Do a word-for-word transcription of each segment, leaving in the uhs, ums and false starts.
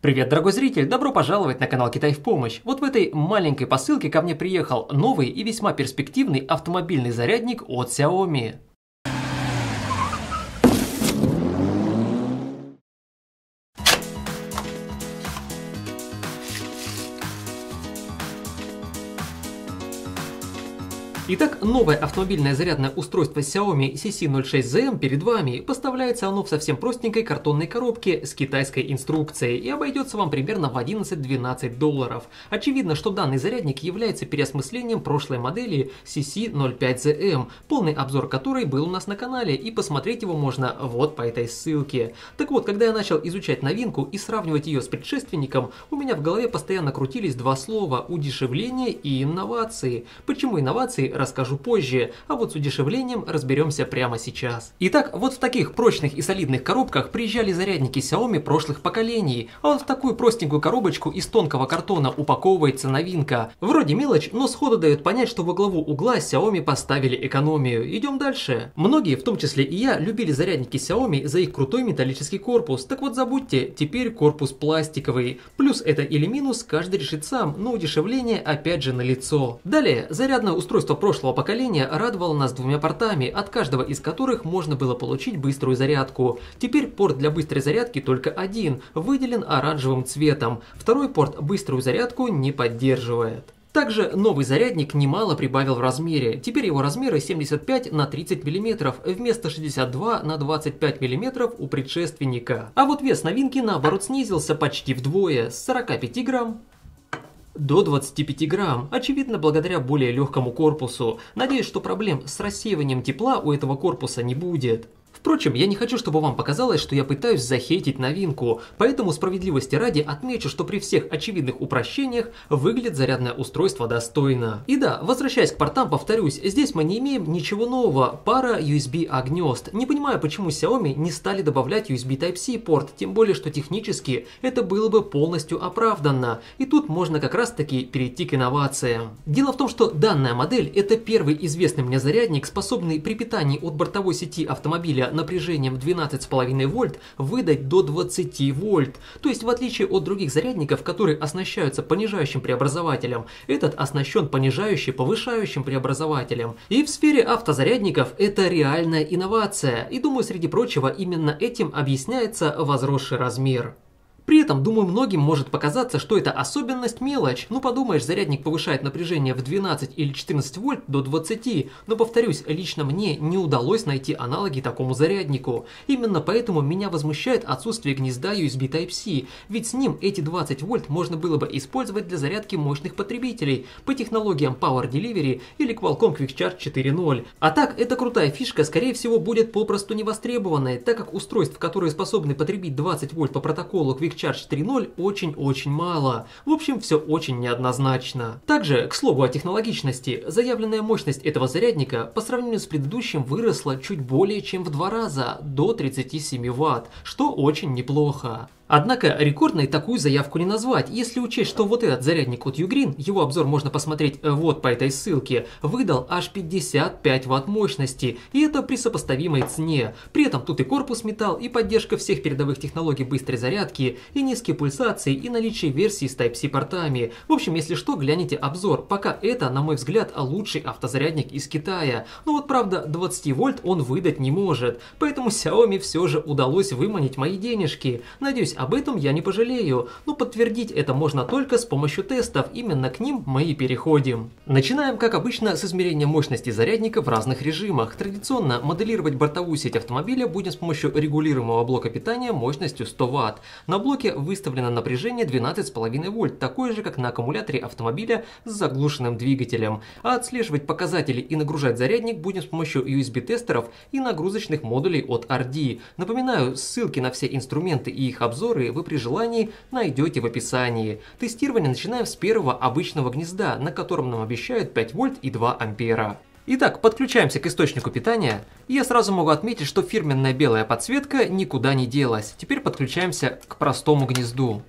Привет, дорогой зритель! Добро пожаловать на канал Китай в помощь! Вот в этой маленькой посылке ко мне приехал новый и весьма перспективный автомобильный зарядник от Xiaomi. Итак, новое автомобильное зарядное устройство Xiaomi си си ноль шесть зэт эм перед вами. Поставляется оно в совсем простенькой картонной коробке с китайской инструкцией и обойдется вам примерно в одиннадцать-двенадцать долларов. Очевидно, что данный зарядник является переосмыслением прошлой модели си си ноль пять зэт эм, полный обзор которой был у нас на канале, и посмотреть его можно вот по этой ссылке. Так вот, когда я начал изучать новинку и сравнивать ее с предшественником, у меня в голове постоянно крутились два слова – удешевление и инновации. Почему инновации? Расскажу позже, а вот с удешевлением разберемся прямо сейчас. Итак, вот в таких прочных и солидных коробках приезжали зарядники Xiaomi прошлых поколений, а вот в такую простенькую коробочку из тонкого картона упаковывается новинка. Вроде мелочь, но сходу дает понять, что во главу угла Xiaomi поставили экономию. Идем дальше. Многие, в том числе и я, любили зарядники Xiaomi за их крутой металлический корпус. Так вот забудьте, теперь корпус пластиковый. Плюс это или минус, каждый решит сам, но удешевление опять же налицо. Далее, зарядное устройство просто прошлого поколения радовало нас двумя портами, от каждого из которых можно было получить быструю зарядку. Теперь порт для быстрой зарядки только один, выделен оранжевым цветом. Второй порт быструю зарядку не поддерживает. Также новый зарядник немало прибавил в размере. Теперь его размеры семьдесят пять на тридцать миллиметров вместо шестьдесят два на двадцать пять миллиметров у предшественника. А вот вес новинки наоборот снизился почти вдвое, с сорока пяти грамм до двадцати пяти грамм, очевидно благодаря более легкому корпусу. Надеюсь, что проблем с рассеиванием тепла у этого корпуса не будет. Впрочем, я не хочу, чтобы вам показалось, что я пытаюсь захейтить новинку, поэтому справедливости ради отмечу, что при всех очевидных упрощениях выглядит зарядное устройство достойно. И да, возвращаясь к портам, повторюсь, здесь мы не имеем ничего нового, пара ю эс би-гнезд. Не понимаю, почему Xiaomi не стали добавлять ю эс би тайп си порт, тем более, что технически это было бы полностью оправданно. И тут можно как раз таки перейти к инновациям. Дело в том, что данная модель — это первый известный мне зарядник, способный при питании от бортовой сети автомобиля напряжением двенадцать и пять десятых вольт выдать до двадцати вольт. То есть в отличие от других зарядников, которые оснащаются понижающим преобразователем, этот оснащен понижающим повышающим преобразователем. И в сфере автозарядников это реальная инновация. И думаю, среди прочего, именно этим объясняется возросший размер. При этом, думаю, многим может показаться, что эта особенность мелочь. Ну подумаешь, зарядник повышает напряжение в двенадцать или четырнадцать вольт до двадцати, но повторюсь, лично мне не удалось найти аналоги такому заряднику. Именно поэтому меня возмущает отсутствие гнезда ю эс би тайп си, ведь с ним эти двадцать вольт можно было бы использовать для зарядки мощных потребителей по технологиям Power Delivery или Qualcomm Quick Charge четыре ноль. А так, эта крутая фишка, скорее всего, будет попросту невостребованной, так как устройств, которые способны потребить двадцать вольт по протоколу Quick Charge три ноль, очень-очень мало. В общем, все очень неоднозначно. Также, к слову о технологичности, заявленная мощность этого зарядника по сравнению с предыдущим выросла чуть более чем в два раза, до тридцати семи ватт, что очень неплохо. Однако рекордной такую заявку не назвать, если учесть, что вот этот зарядник от Ugreen, его обзор можно посмотреть вот по этой ссылке, выдал аж пятьдесят пять ватт мощности, и это при сопоставимой цене. При этом тут и корпус металл, и поддержка всех передовых технологий быстрой зарядки, и низкие пульсации, и наличие версии с тайп си портами. В общем, если что, гляните обзор, пока это, на мой взгляд, лучший автозарядник из Китая. Но вот правда, двадцати вольт он выдать не может, поэтому Xiaomi все же удалось выманить мои денежки. Надеюсь, об этом я не пожалею, но подтвердить это можно только с помощью тестов, именно к ним мы и переходим. Начинаем, как обычно, с измерения мощности зарядника в разных режимах. Традиционно моделировать бортовую сеть автомобиля будем с помощью регулируемого блока питания мощностью сто ватт. На блоке выставлено напряжение двенадцать и пять десятых вольт, такое же, как на аккумуляторе автомобиля с заглушенным двигателем. А отслеживать показатели и нагружать зарядник будем с помощью ю эс би-тестеров и нагрузочных модулей от ар ди. Напоминаю, ссылки на все инструменты и их обзоры вы при желании найдете в описании. Тестирование начинаем с первого обычного гнезда, на котором нам обещают пять вольт и два ампера. Итак, подключаемся к источнику питания. И я сразу могу отметить, что фирменная белая подсветка никуда не делась. Теперь подключаемся к простому гнезду.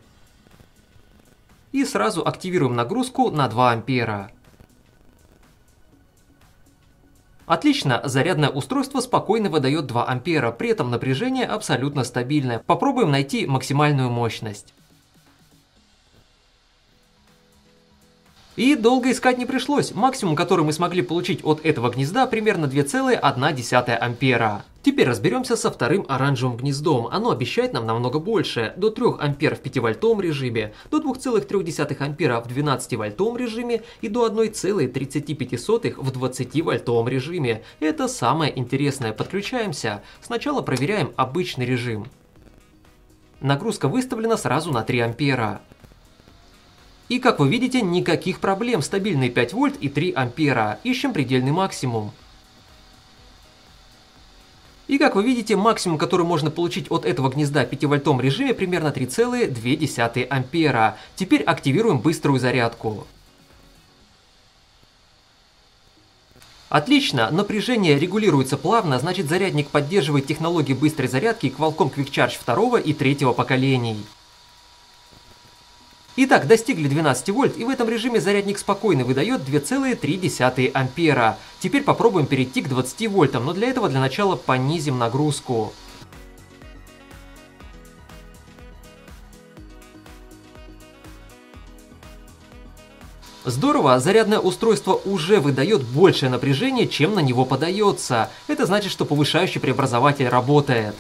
И сразу активируем нагрузку на два ампера. Отлично, зарядное устройство спокойно выдает два ампера, при этом напряжение абсолютно стабильное. Попробуем найти максимальную мощность. И долго искать не пришлось. Максимум, который мы смогли получить от этого гнезда, примерно две целых одна десятая ампера. Теперь разберемся со вторым оранжевым гнездом. Оно обещает нам намного больше. До трёх ампер в пятивольтовом режиме, до двух целых трёх десятых ампера в двенадцативольтовом режиме и до одной целой тридцати пяти сотых в двадцативольтовом режиме. Это самое интересное. Подключаемся. Сначала проверяем обычный режим. Нагрузка выставлена сразу на три ампера. И как вы видите, никаких проблем. Стабильные пять вольт и три ампера. Ищем предельный максимум. И как вы видите, максимум, который можно получить от этого гнезда в пятивольтовом режиме, примерно три целых две десятых ампера. Теперь активируем быструю зарядку. Отлично, напряжение регулируется плавно, значит зарядник поддерживает технологии быстрой зарядки Qualcomm Quick Charge второго и третьего поколений. Итак, достигли двенадцати вольт, и в этом режиме зарядник спокойно выдает две целых три десятых ампера. Теперь попробуем перейти к двадцати вольтам, но для этого для начала понизим нагрузку. Здорово, зарядное устройство уже выдает большее напряжение, чем на него подается. Это значит, что повышающий преобразователь работает.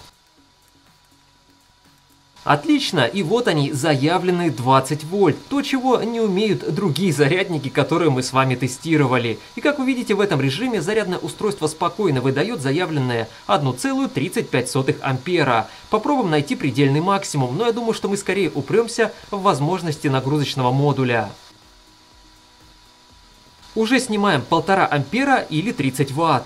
Отлично, и вот они, заявленные двадцать вольт, то, чего не умеют другие зарядники, которые мы с вами тестировали. И как вы видите, в этом режиме зарядное устройство спокойно выдает заявленные одну целую тридцать пять сотых ампера. Попробуем найти предельный максимум, но я думаю, что мы скорее упремся в возможности нагрузочного модуля. Уже снимаем полтора ампера или тридцать ватт.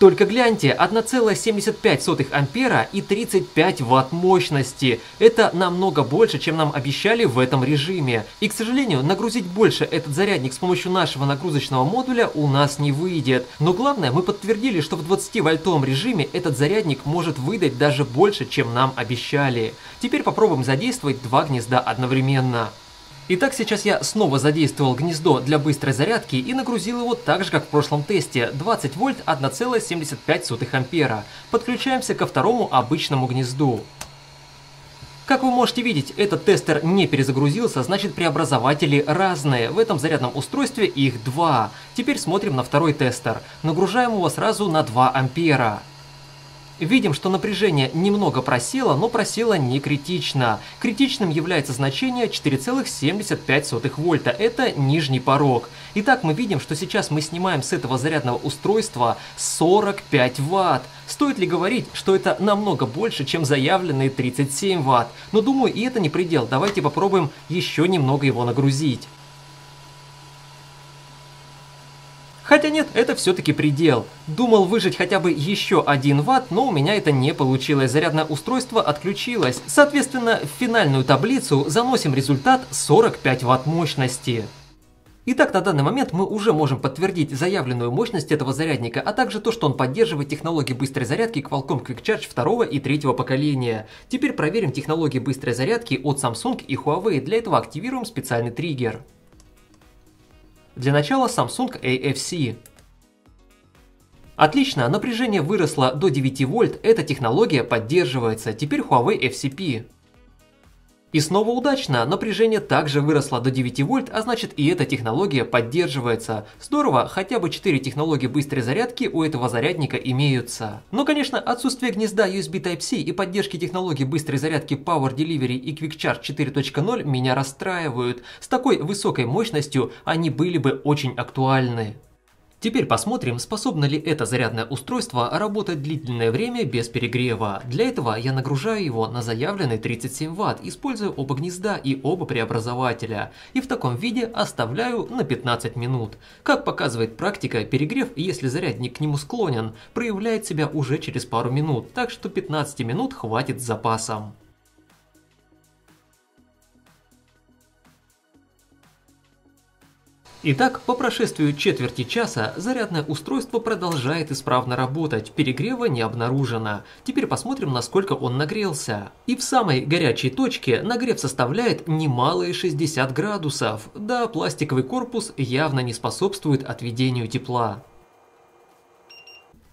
Только гляньте, одна целая семьдесят пять сотых ампера и тридцать пять ватт мощности. Это намного больше, чем нам обещали в этом режиме. И, к сожалению, нагрузить больше этот зарядник с помощью нашего нагрузочного модуля у нас не выйдет. Но главное, мы подтвердили, что в двадцативольтовом режиме этот зарядник может выдать даже больше, чем нам обещали. Теперь попробуем задействовать два гнезда одновременно. Итак, сейчас я снова задействовал гнездо для быстрой зарядки и нагрузил его так же, как в прошлом тесте, двадцать вольт, одна целая семьдесят пять сотых ампера. Подключаемся ко второму обычному гнезду. Как вы можете видеть, этот тестер не перезагрузился, значит преобразователи разные. В этом зарядном устройстве их два. Теперь смотрим на второй тестер. Нагружаем его сразу на два ампера. Видим, что напряжение немного просело, но просело не критично. Критичным является значение четыре целых семьдесят пять сотых вольта, это нижний порог. Итак, мы видим, что сейчас мы снимаем с этого зарядного устройства сорок пять ватт. Стоит ли говорить, что это намного больше, чем заявленные тридцать семь ватт? Но думаю, и это не предел, давайте попробуем еще немного его нагрузить. Хотя нет, это все-таки предел. Думал выжать хотя бы еще один ватт, но у меня это не получилось. Зарядное устройство отключилось. Соответственно, в финальную таблицу заносим результат сорок пять ватт мощности. Итак, на данный момент мы уже можем подтвердить заявленную мощность этого зарядника, а также то, что он поддерживает технологии быстрой зарядки Qualcomm Quick Charge второго и третьего поколения. Теперь проверим технологии быстрой зарядки от Samsung и Huawei. Для этого активируем специальный триггер. Для начала Samsung эй эф си. Отлично, напряжение выросло до девяти вольт, эта технология поддерживается, теперь Huawei эф си пи. И снова удачно, напряжение также выросло до девяти вольт, а значит и эта технология поддерживается. Здорово, хотя бы четыре технологии быстрой зарядки у этого зарядника имеются. Но, конечно, отсутствие гнезда ю эс би тайп си и поддержки технологий быстрой зарядки Power Delivery и Quick Charge четыре точка ноль меня расстраивают. С такой высокой мощностью они были бы очень актуальны. Теперь посмотрим, способно ли это зарядное устройство работать длительное время без перегрева. Для этого я нагружаю его на заявленные тридцать семь ватт, использую оба гнезда и оба преобразователя. И в таком виде оставляю на пятнадцать минут. Как показывает практика, перегрев, если зарядник к нему склонен, проявляет себя уже через пару минут, так что пятнадцати минут хватит с запасом. Итак, по прошествию четверти часа зарядное устройство продолжает исправно работать, перегрева не обнаружено. Теперь посмотрим, насколько он нагрелся. И в самой горячей точке нагрев составляет немалые шестьдесят градусов. Да, пластиковый корпус явно не способствует отведению тепла.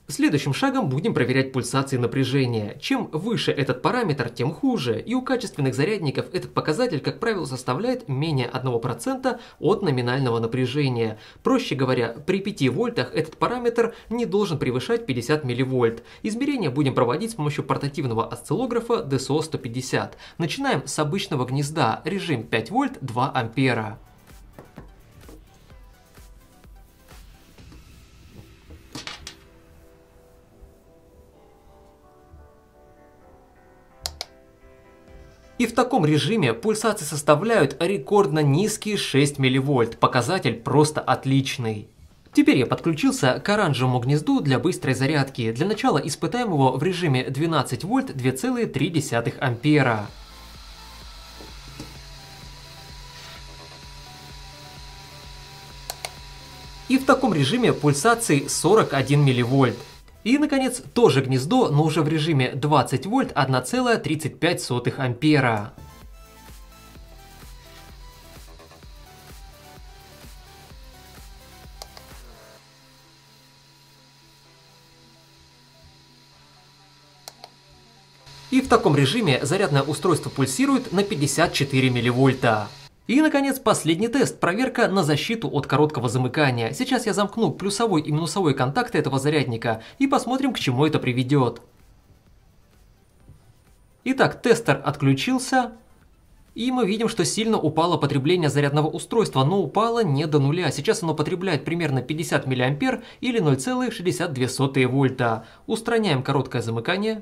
Следующим шагом будем проверять пульсации напряжения. Чем выше этот параметр, тем хуже, и у качественных зарядников этот показатель, как правило, составляет менее одного процента от номинального напряжения. Проще говоря, при пяти вольтах этот параметр не должен превышать пятьдесят милливольт. Измерения будем проводить с помощью портативного осциллографа ди эс о сто пятьдесят. Начинаем с обычного гнезда, режим пять вольт, два ампера. И в таком режиме пульсации составляют рекордно низкие шесть милливольт, показатель просто отличный. Теперь я подключился к оранжевому гнезду для быстрой зарядки. Для начала испытаем его в режиме двенадцать вольт, две целых три десятых ампера. И в таком режиме пульсации сорок один милливольт. И, наконец, тоже гнездо, но уже в режиме двадцать вольт, одна целая тридцать пять сотых ампера. И в таком режиме зарядное устройство пульсирует на пятьдесят четыре милливольта. И, наконец, последний тест – проверка на защиту от короткого замыкания. Сейчас я замкну плюсовой и минусовой контакты этого зарядника и посмотрим, к чему это приведет. Итак, тестер отключился, и мы видим, что сильно упало потребление зарядного устройства, но упало не до нуля. Сейчас оно потребляет примерно пятьдесят миллиампер или ноль целых шестьдесят две сотых вольта. Устраняем короткое замыкание.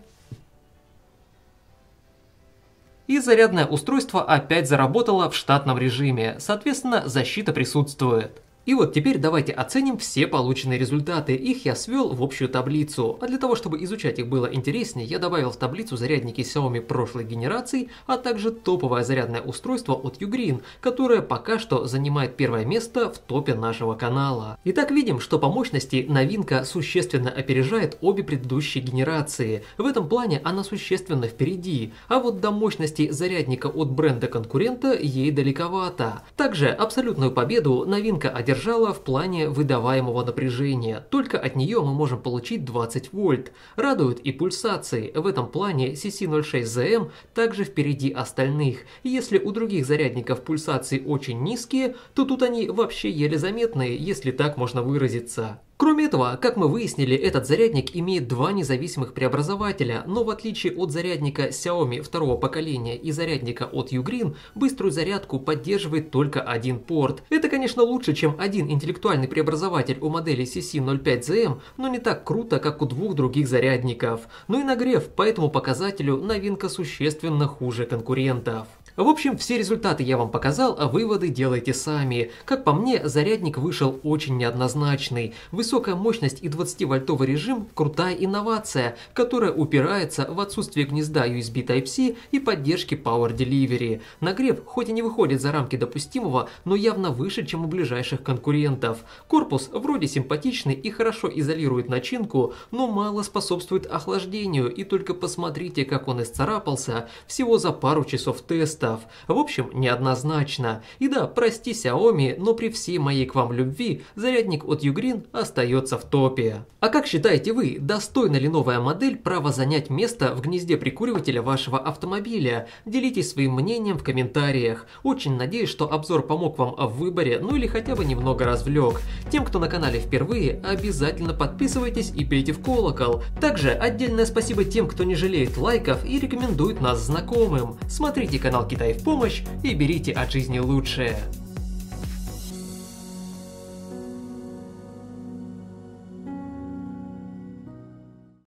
И зарядное устройство опять заработало в штатном режиме, соответственно, защита присутствует. И вот теперь давайте оценим все полученные результаты, их я свел в общую таблицу. А для того, чтобы изучать их было интереснее, я добавил в таблицу зарядники Xiaomi прошлой генерации, а также топовое зарядное устройство от Ugreen, которое пока что занимает первое место в топе нашего канала. Итак, видим, что по мощности новинка существенно опережает обе предыдущие генерации. В этом плане она существенно впереди, а вот до мощности зарядника от бренда-конкурента ей далековато. Также абсолютную победу новинка одержала в плане выдаваемого напряжения. Только от нее мы можем получить двадцать вольт. Радуют и пульсации. В этом плане си си ноль шесть зэм также впереди остальных. Если у других зарядников пульсации очень низкие, то тут они вообще еле заметные, если так можно выразиться. Кроме этого, как мы выяснили, этот зарядник имеет два независимых преобразователя, но в отличие от зарядника Xiaomi второго поколения и зарядника от Ugreen, быструю зарядку поддерживает только один порт. Это, конечно, лучше, чем один интеллектуальный преобразователь у модели си си ноль пять зэм, но не так круто, как у двух других зарядников. Ну и нагрев по этому показателю новинка существенно хуже конкурентов. В общем, все результаты я вам показал, а выводы делайте сами. Как по мне, зарядник вышел очень неоднозначный. Высокая мощность и двадцативольтовый режим – крутая инновация, которая упирается в отсутствие гнезда ю эс би тайп си и поддержки Power Delivery. Нагрев хоть и не выходит за рамки допустимого, но явно выше, чем у ближайших конкурентов. Корпус вроде симпатичный и хорошо изолирует начинку, но мало способствует охлаждению, и только посмотрите, как он исцарапался всего за пару часов теста. В общем, неоднозначно. И да, прости, Xiaomi, но при всей моей к вам любви зарядник от Ugreen остается в топе. А как считаете вы, достойна ли новая модель права занять место в гнезде прикуривателя вашего автомобиля? Делитесь своим мнением в комментариях. Очень надеюсь, что обзор помог вам в выборе, ну или хотя бы немного развлек. Тем, кто на канале впервые, обязательно подписывайтесь и бейте в колокол. Также отдельное спасибо тем, кто не жалеет лайков и рекомендует нас знакомым. Смотрите канал Китай в помощь и берите от жизни лучшее.